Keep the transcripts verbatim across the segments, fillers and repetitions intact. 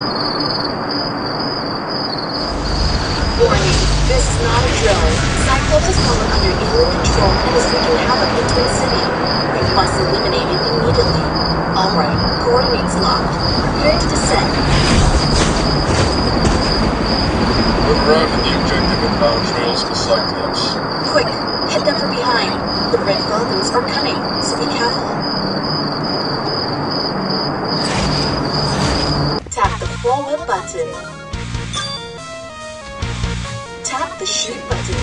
Warning, this is not a drill. Cyclops has come under alien control and is wreaking havoc in Twin City. We must eliminate it immediately. Alright, coordinates locked. Prepare to descend. We're at the objective of bound trails for Cyclops. Quick, head them from behind. The Red Falcons are cunning, so be careful. Tap the forward button. Tap the shoot button.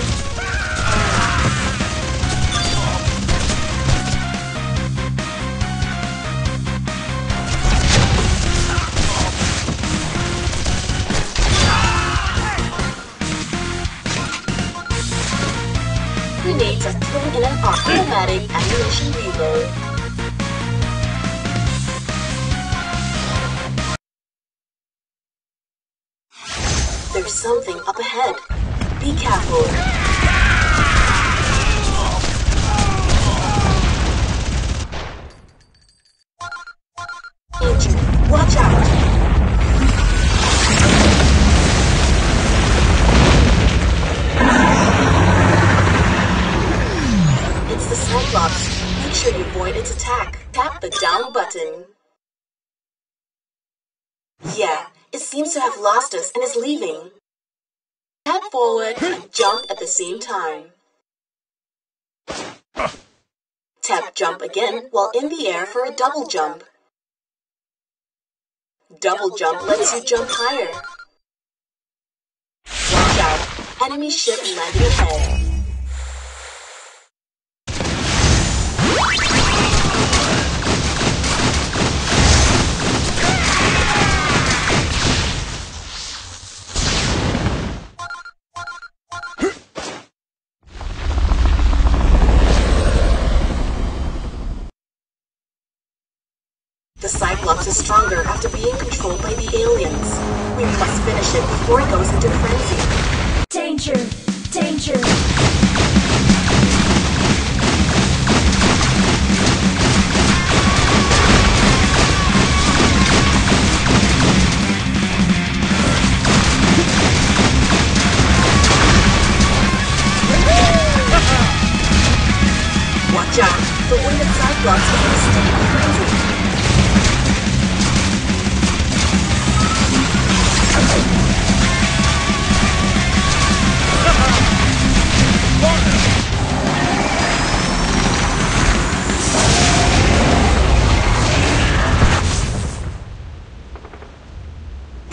Grenades are thrown in an automatic ammunition reload. There's something up ahead. Be careful. Agent, watch out. It's the Cyclops. Make sure you avoid its attack. Tap the down button. Yeah. It seems to have lost us and is leaving. Head forward and jump at the same time. Uh. Tap jump again while in the air for a double jump. Double jump lets you jump higher. Watch out. Enemy ship landing ahead. The Cyclops is stronger after being controlled by the aliens. We must finish it before it goes into frenzy. Danger! Danger! Watch out! The wounded Cyclops is in a state of frenzy.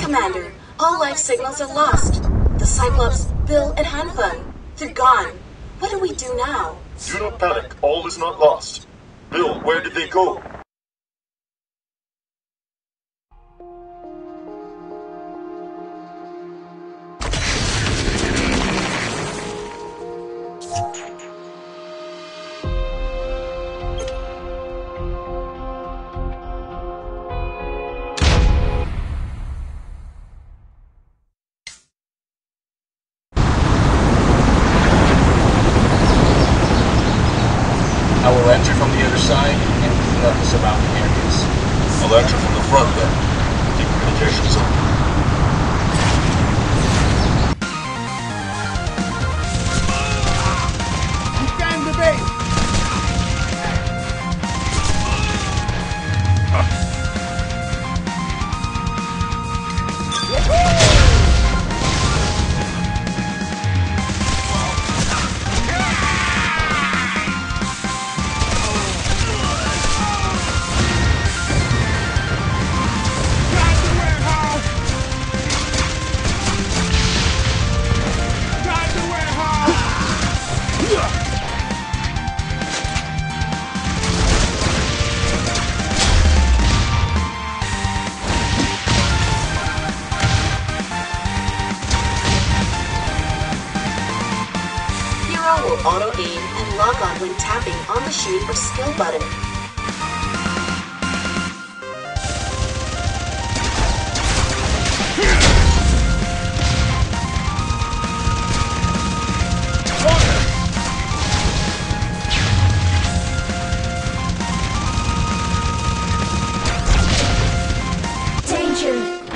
Commander, all life signals are lost. The Cyclops, Bill, and Hanfun, they're gone. What do we do now? Do not panic, all is not lost. Bill, where did they go? I will enter from the other side and clean up the surrounding areas. I'll enter from the front then. Take the projection zone. Auto-aim and lock on when tapping on the shoot or skill button. Danger!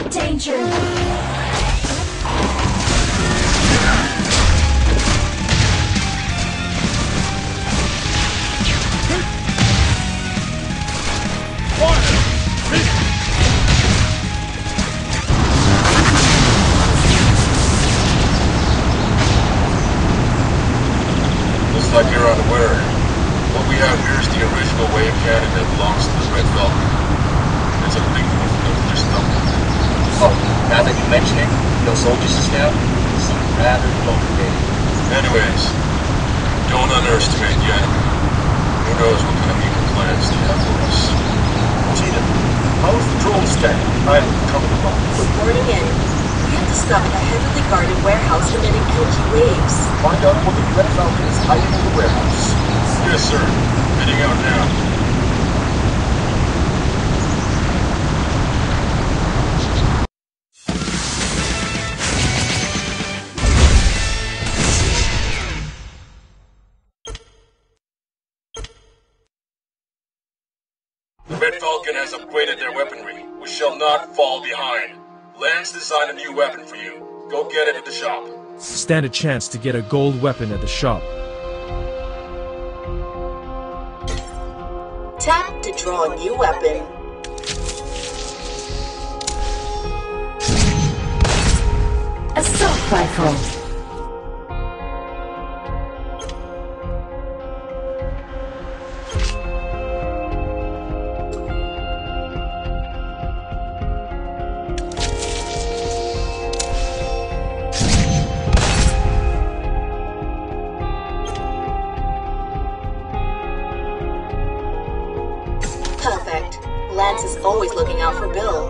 Danger! future. Looks like you're unaware. What we have here is the original wave cannon that belongs to the Red Falcon. It's a big one that we just dumped. Oh, now that you mention it, no soldiers just now seem rather complicated. Anyways, don't underestimate yet. Who knows what kind of evil plans they have for us. Cheetah, how is the drone stack? I am coming along. We're boarding in. We have discovered a heavily guarded warehouse emitting energy waves. Find out what the Red Falcon is hiding in the warehouse. Yes, sir. Heading out now. Has upgraded their weaponry. We shall not fall behind. Lance designed a new weapon for you. Go get it at the shop. Stand a chance to get a gold weapon at the shop. Tap to draw a new weapon. Assault rifle. Lance is always looking out for Bill,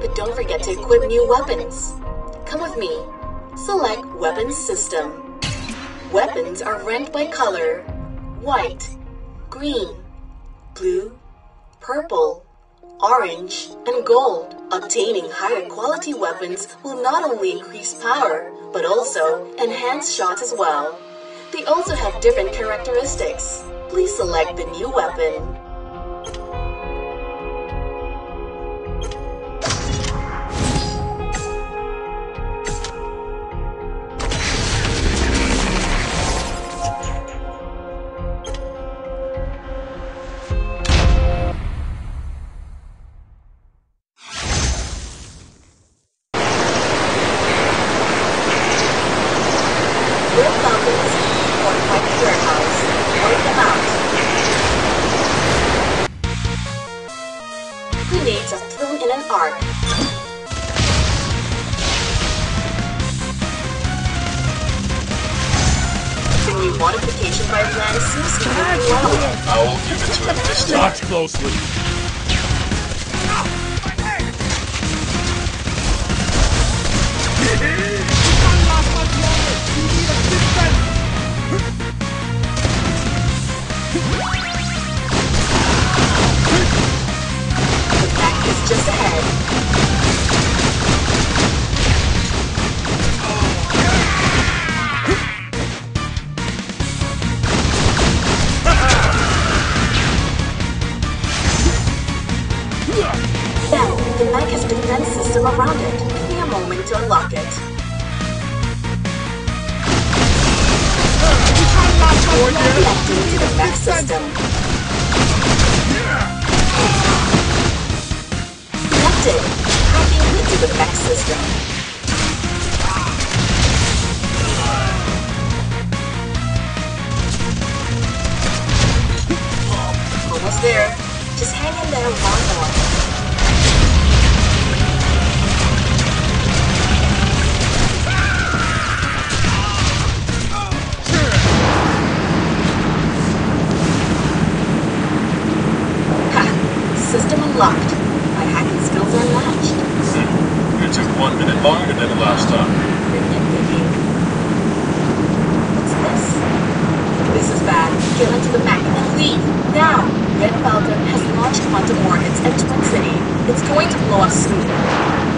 but don't forget to equip new weapons. Come with me. Select Weapons System. Weapons are ranked by color: white, green, blue, purple, orange, and gold. Obtaining higher quality weapons will not only increase power, but also enhance shots as well. They also have different characteristics. Please select the new weapon. Grenades are thrown in an arc. The new modification by Lance seems to work well. I will give it to him this time. Watch closely. Just ahead. Now, the mech has defense system around it. Give me a moment to unlock it. Connecting to the mech system. Hacking into the mech system. Almost there. Just hang in there one more. Longer than the last time. What's this? This is bad. Get into the mech and leave. Now! Red Falcon has launched quantum warheads at Twin City. It's going to blow up soon.